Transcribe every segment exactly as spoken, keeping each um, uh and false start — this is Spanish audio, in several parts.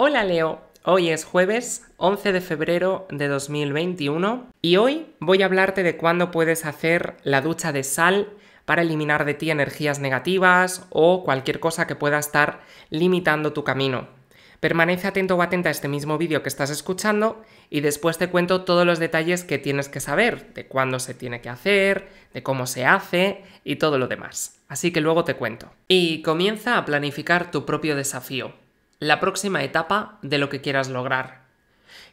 Hola Leo, hoy es jueves once de febrero de dos mil veintiuno y hoy voy a hablarte de cuándo puedes hacer la ducha de sal para eliminar de ti energías negativas o cualquier cosa que pueda estar limitando tu camino. Permanece atento o atenta a este mismo vídeo que estás escuchando y después te cuento todos los detalles que tienes que saber, de cuándo se tiene que hacer, de cómo se hace y todo lo demás. Así que luego te cuento. Y comienza a planificar tu propio desafío, la próxima etapa de lo que quieras lograr.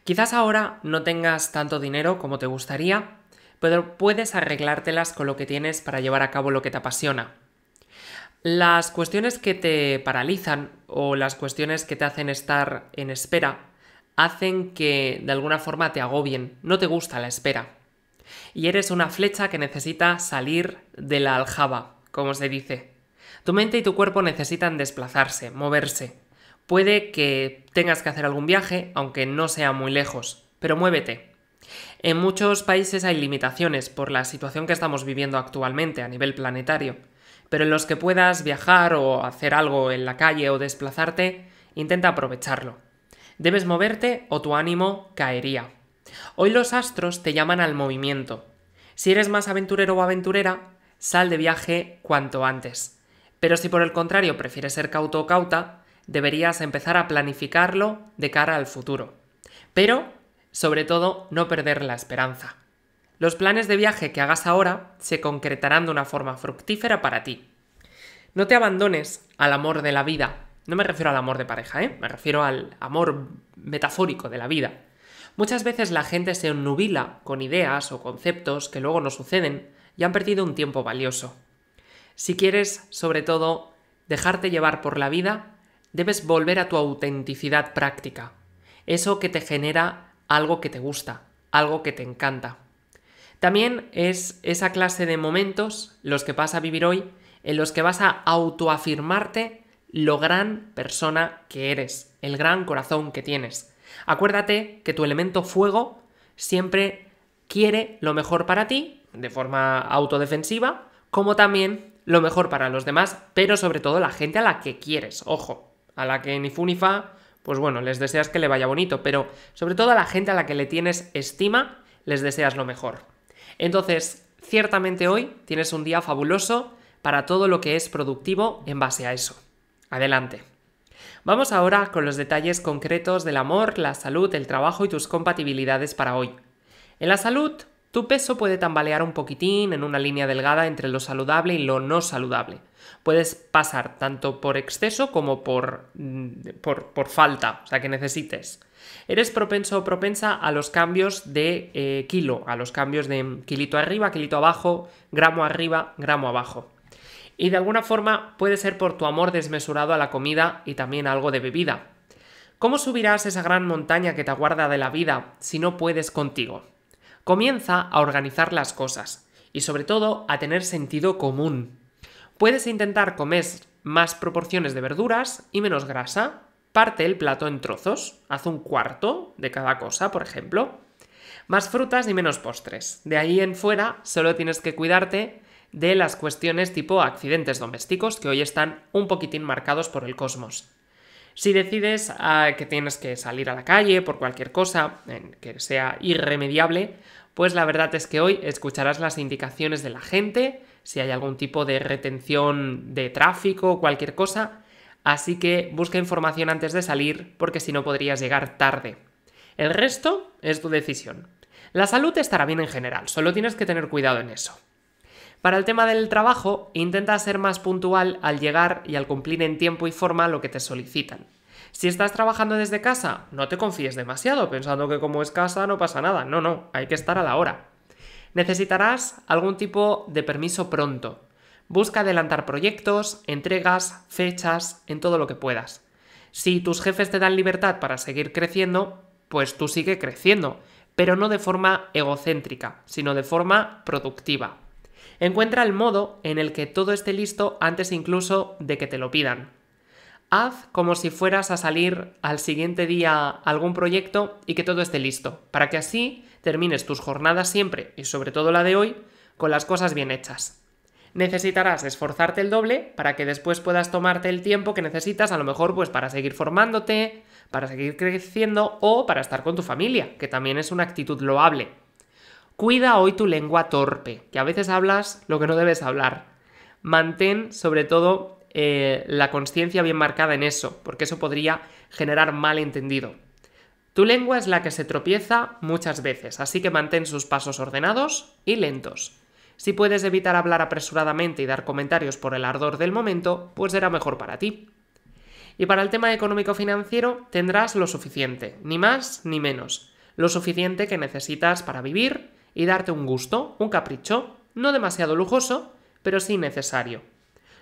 Quizás ahora no tengas tanto dinero como te gustaría, pero puedes arreglártelas con lo que tienes para llevar a cabo lo que te apasiona. Las cuestiones que te paralizan o las cuestiones que te hacen estar en espera hacen que de alguna forma te agobien, no te gusta la espera. Y eres una flecha que necesita salir de la aljaba, como se dice. Tu mente y tu cuerpo necesitan desplazarse, moverse. Puede que tengas que hacer algún viaje, aunque no sea muy lejos, pero muévete. En muchos países hay limitaciones por la situación que estamos viviendo actualmente a nivel planetario. Pero en los que puedas viajar o hacer algo en la calle o desplazarte, intenta aprovecharlo. Debes moverte o tu ánimo caería. Hoy los astros te llaman al movimiento. Si eres más aventurero o aventurera, sal de viaje cuanto antes. Pero si por el contrario prefieres ser cauto o cauta, deberías empezar a planificarlo de cara al futuro. Pero, sobre todo, no perder la esperanza. Los planes de viaje que hagas ahora se concretarán de una forma fructífera para ti. No te abandones al amor de la vida. No me refiero al amor de pareja, ¿eh? Me refiero al amor metafórico de la vida. Muchas veces la gente se ennubila con ideas o conceptos que luego no suceden y han perdido un tiempo valioso. Si quieres, sobre todo, dejarte llevar por la vida, debes volver a tu autenticidad práctica. Eso que te genera algo que te gusta, algo que te encanta. También es esa clase de momentos, los que vas a vivir hoy, en los que vas a autoafirmarte lo gran persona que eres, el gran corazón que tienes. Acuérdate que tu elemento fuego siempre quiere lo mejor para ti, de forma autodefensiva, como también lo mejor para los demás, pero sobre todo la gente a la que quieres, ojo, a la que ni fu ni fa, pues bueno, les deseas que le vaya bonito, pero sobre todo a la gente a la que le tienes estima, les deseas lo mejor. Entonces, ciertamente hoy tienes un día fabuloso para todo lo que es productivo en base a eso. Adelante. Vamos ahora con los detalles concretos del amor, la salud, el trabajo y tus compatibilidades para hoy. En la salud, tu peso puede tambalear un poquitín en una línea delgada entre lo saludable y lo no saludable. Puedes pasar tanto por exceso como por, por, por falta, o sea, que necesites. Eres propenso o propensa a los cambios de eh, kilo, a los cambios de kilito arriba, kilito abajo, gramo arriba, gramo abajo. Y de alguna forma puede ser por tu amor desmesurado a la comida y también algo de bebida. ¿Cómo subirás esa gran montaña que te aguarda de la vida si no puedes contigo? Comienza a organizar las cosas y sobre todo a tener sentido común. Puedes intentar comer más proporciones de verduras y menos grasa. Parte el plato en trozos, haz un cuarto de cada cosa, por ejemplo. Más frutas y menos postres. De ahí en fuera solo tienes que cuidarte de las cuestiones tipo accidentes domésticos que hoy están un poquitín marcados por el cosmos. Si decides uh, que tienes que salir a la calle por cualquier cosa en que sea irremediable, pues la verdad es que hoy escucharás las indicaciones de la gente, si hay algún tipo de retención de tráfico o cualquier cosa. Así que busca información antes de salir, porque si no podrías llegar tarde. El resto es tu decisión. La salud estará bien en general, solo tienes que tener cuidado en eso. Para el tema del trabajo, intenta ser más puntual al llegar y al cumplir en tiempo y forma lo que te solicitan. Si estás trabajando desde casa, no te confíes demasiado, pensando que como es casa no pasa nada. No, no, hay que estar a la hora. Necesitarás algún tipo de permiso pronto. Busca adelantar proyectos, entregas, fechas, en todo lo que puedas. Si tus jefes te dan libertad para seguir creciendo, pues tú sigue creciendo, pero no de forma egocéntrica, sino de forma productiva. Encuentra el modo en el que todo esté listo antes incluso de que te lo pidan. Haz como si fueras a salir al siguiente día algún proyecto y que todo esté listo, para que así termines tus jornadas siempre, y sobre todo la de hoy, con las cosas bien hechas. Necesitarás esforzarte el doble para que después puedas tomarte el tiempo que necesitas, a lo mejor pues para seguir formándote, para seguir creciendo o para estar con tu familia, que también es una actitud loable. Cuida hoy tu lengua torpe, que a veces hablas lo que no debes hablar. Mantén, sobre todo, eh, la conciencia bien marcada en eso, porque eso podría generar malentendido. Tu lengua es la que se tropieza muchas veces, así que mantén sus pasos ordenados y lentos. Si puedes evitar hablar apresuradamente y dar comentarios por el ardor del momento, pues será mejor para ti. Y para el tema económico-financiero, tendrás lo suficiente, ni más ni menos. Lo suficiente que necesitas para vivir y darte un gusto, un capricho, no demasiado lujoso, pero sí necesario.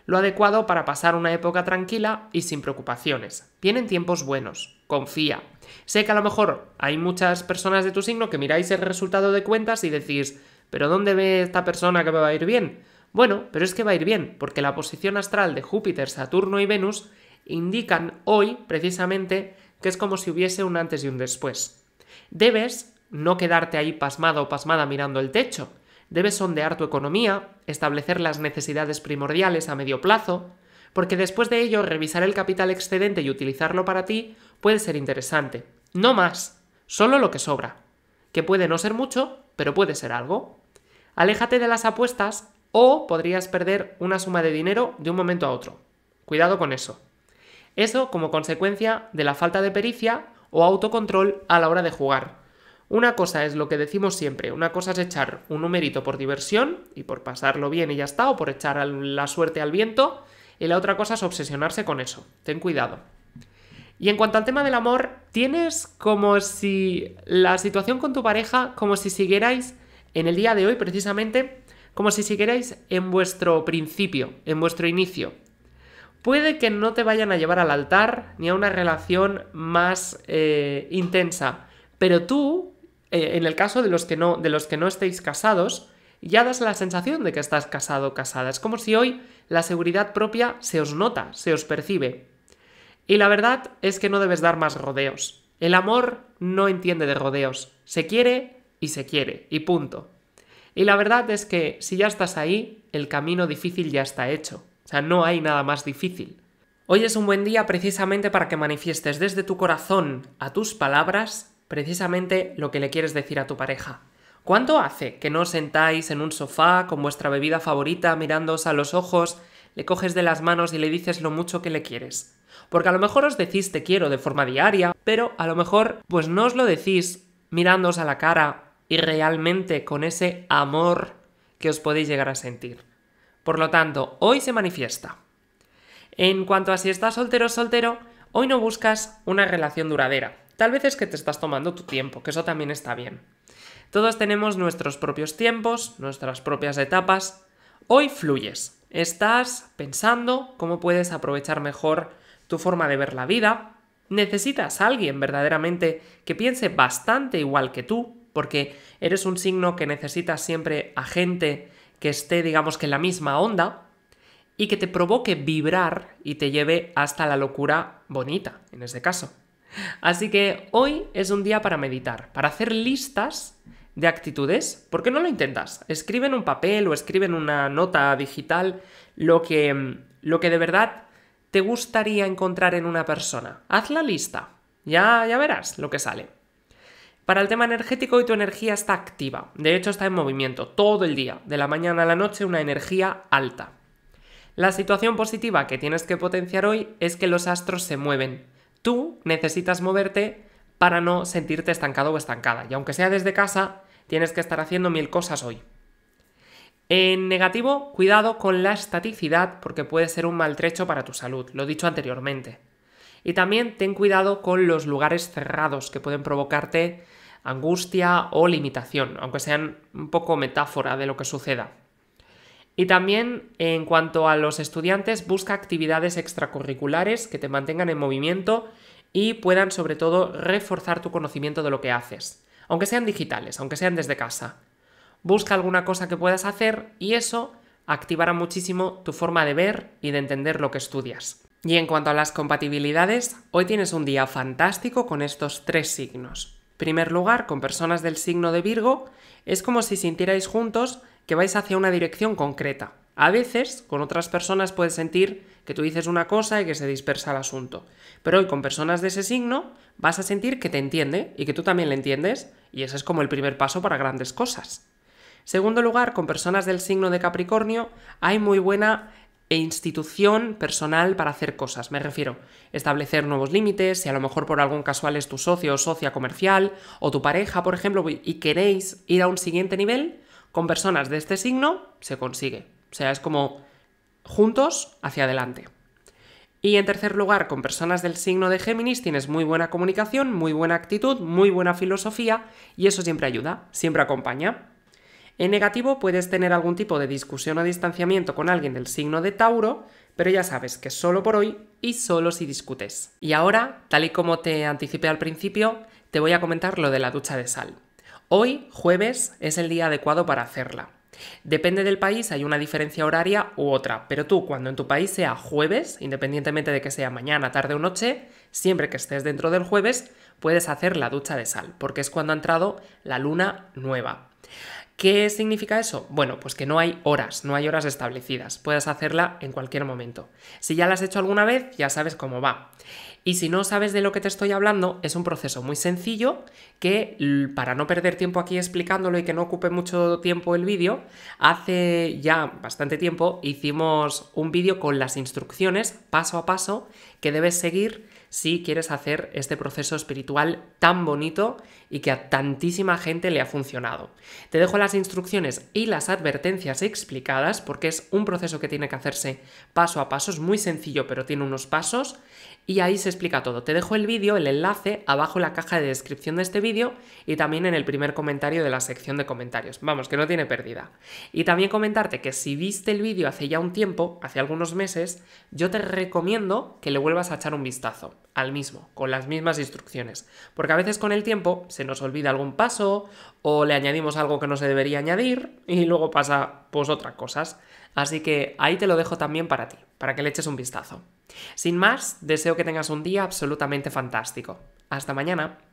Lo adecuado para pasar una época tranquila y sin preocupaciones. Vienen tiempos buenos, confía. Sé que a lo mejor hay muchas personas de tu signo que miráis el resultado de cuentas y decís, ¿pero dónde ve esta persona que me va a ir bien? Bueno, pero es que va a ir bien, porque la posición astral de Júpiter, Saturno y Venus indican hoy, precisamente, que es como si hubiese un antes y un después. Debes no quedarte ahí pasmado o pasmada mirando el techo. Debes sondear tu economía, establecer las necesidades primordiales a medio plazo, porque después de ello revisar el capital excedente y utilizarlo para ti puede ser interesante. No más, solo lo que sobra, que puede no ser mucho, pero puede ser algo. Aléjate de las apuestas o podrías perder una suma de dinero de un momento a otro. Cuidado con eso. Eso como consecuencia de la falta de pericia o autocontrol a la hora de jugar. Una cosa es lo que decimos siempre, una cosa es echar un numerito por diversión y por pasarlo bien y ya está, o por echar la suerte al viento, y la otra cosa es obsesionarse con eso. Ten cuidado. Y en cuanto al tema del amor, tienes como si la situación con tu pareja, como si siguierais en el día de hoy precisamente, como si siguierais en vuestro principio, en vuestro inicio. Puede que no te vayan a llevar al altar ni a una relación más eh, intensa, pero tú, eh, en el caso de los que no, de los que no estéis casados, ya das la sensación de que estás casado o casada. Es como si hoy la seguridad propia se os nota, se os percibe. Y la verdad es que no debes dar más rodeos. El amor no entiende de rodeos. Se quiere y se quiere, y punto. Y la verdad es que si ya estás ahí, el camino difícil ya está hecho. O sea, no hay nada más difícil. Hoy es un buen día precisamente para que manifiestes desde tu corazón a tus palabras precisamente lo que le quieres decir a tu pareja. ¿Cuánto hace que no os sentáis en un sofá con vuestra bebida favorita mirándoos a los ojos, le coges de las manos y le dices lo mucho que le quieres? Porque a lo mejor os decís te quiero de forma diaria, pero a lo mejor pues no os lo decís mirándoos a la cara y realmente con ese amor que os podéis llegar a sentir. Por lo tanto, hoy se manifiesta. En cuanto a si estás soltero o soltero, hoy no buscas una relación duradera. Tal vez es que te estás tomando tu tiempo, que eso también está bien. Todos tenemos nuestros propios tiempos, nuestras propias etapas. Hoy fluyes. Estás pensando cómo puedes aprovechar mejor tu forma de ver la vida. Necesitas a alguien verdaderamente que piense bastante igual que tú, porque eres un signo que necesitas siempre a gente que esté, digamos, que en la misma onda y que te provoque vibrar y te lleve hasta la locura bonita, en este caso. Así que hoy es un día para meditar, para hacer listas de actitudes. ¿Por qué no lo intentas? Escribe en un papel o escribe en una nota digital lo que, lo que de verdad te gustaría encontrar en una persona. Haz la lista, ya, ya verás lo que sale. Para el tema energético, hoy tu energía está activa. De hecho, está en movimiento todo el día, de la mañana a la noche, una energía alta. La situación positiva que tienes que potenciar hoy es que los astros se mueven. Tú necesitas moverte para no sentirte estancado o estancada. Y aunque sea desde casa, tienes que estar haciendo mil cosas hoy. En negativo, cuidado con la estaticidad porque puede ser un maltrecho para tu salud, lo dicho anteriormente. Y también ten cuidado con los lugares cerrados que pueden provocarte angustia o limitación, aunque sean un poco metáfora de lo que suceda. Y también, en cuanto a los estudiantes, busca actividades extracurriculares que te mantengan en movimiento y puedan, sobre todo, reforzar tu conocimiento de lo que haces, aunque sean digitales, aunque sean desde casa. Busca alguna cosa que puedas hacer y eso activará muchísimo tu forma de ver y de entender lo que estudias. Y en cuanto a las compatibilidades, hoy tienes un día fantástico con estos tres signos. En primer lugar, con personas del signo de Virgo, es como si sintierais juntos que vais hacia una dirección concreta. A veces, con otras personas puedes sentir que tú dices una cosa y que se dispersa el asunto. Pero hoy, con personas de ese signo, vas a sentir que te entiende y que tú también le entiendes, y ese es como el primer paso para grandes cosas. Segundo lugar, con personas del signo de Capricornio hay muy buena e institución personal para hacer cosas. Me refiero, establecer nuevos límites, si a lo mejor por algún casual es tu socio o socia comercial, o tu pareja, por ejemplo, y queréis ir a un siguiente nivel, con personas de este signo se consigue. O sea, es como juntos hacia adelante. Y en tercer lugar, con personas del signo de Géminis tienes muy buena comunicación, muy buena actitud, muy buena filosofía, y eso siempre ayuda, siempre acompaña. En negativo, puedes tener algún tipo de discusión o distanciamiento con alguien del signo de Tauro, pero ya sabes que solo por hoy y solo si discutes. Y ahora, tal y como te anticipé al principio, te voy a comentar lo de la ducha de sal. Hoy, jueves, es el día adecuado para hacerla. Depende del país, hay una diferencia horaria u otra, pero tú, cuando en tu país sea jueves, independientemente de que sea mañana, tarde o noche, siempre que estés dentro del jueves, puedes hacer la ducha de sal, porque es cuando ha entrado la luna nueva. ¿Qué significa eso? Bueno, pues que no hay horas, no hay horas establecidas. Puedes hacerla en cualquier momento. Si ya la has hecho alguna vez, ya sabes cómo va. Y si no sabes de lo que te estoy hablando, es un proceso muy sencillo que, para no perder tiempo aquí explicándolo y que no ocupe mucho tiempo el vídeo, hace ya bastante tiempo hicimos un vídeo con las instrucciones paso a paso que debes seguir si quieres hacer este proceso espiritual tan bonito y que a tantísima gente le ha funcionado. Te dejo las instrucciones y las advertencias explicadas porque es un proceso que tiene que hacerse paso a paso, es muy sencillo pero tiene unos pasos y ahí se explica todo. Te dejo el vídeo, el enlace, abajo en la caja de descripción de este vídeo y también en el primer comentario de la sección de comentarios. Vamos, que no tiene pérdida. Y también comentarte que si viste el vídeo hace ya un tiempo, hace algunos meses, yo te recomiendo que le vuelvas a echar un vistazo al mismo, con las mismas instrucciones. Porque a veces con el tiempo se nos olvida algún paso o le añadimos algo que no se debería añadir y luego pasa pues otras cosas. Así que ahí te lo dejo también para ti, para que le eches un vistazo. Sin más, deseo que tengas un día absolutamente fantástico. Hasta mañana.